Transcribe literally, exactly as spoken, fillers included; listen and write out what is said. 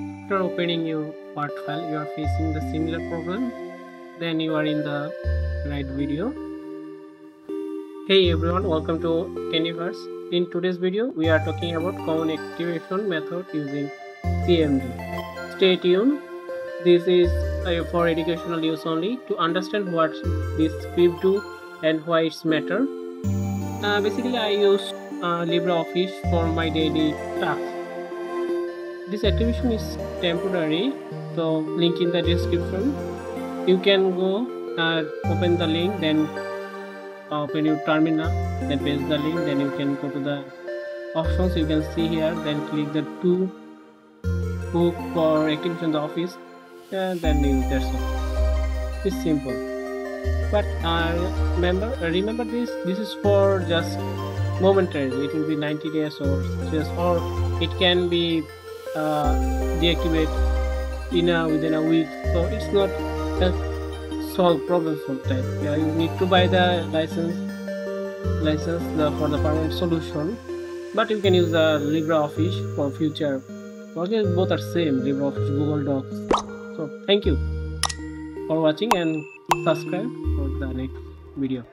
After opening your part file, you are facing the similar problem. Then you are in the right video. Hey everyone, welcome to CendyVerse. In today's video, we are talking about common activation method using C M D. Stay tuned. This is uh, for educational use only. To understand what this script do and why it's matter. Uh, basically, I use uh, LibreOffice for my daily tasks. This activation is temporary, so link in the description. You can go uh, open the link, then open your terminal, then paste the link, then you can go to the options. You can see here, then click the to book for activation the office, and then you that's it. It's simple. But uh, remember, remember this. This is for just momentarily. It will be ninety days or just, or it can be uh, deactivate in a within a week. So it's not just solve problems sometimes. Yeah, you need to buy the license license the, for the permanent solution. But you can use the LibreOffice for future. Okay, both are same, LibreOffice, Google Docs. So thank you for watching and subscribe for the next video.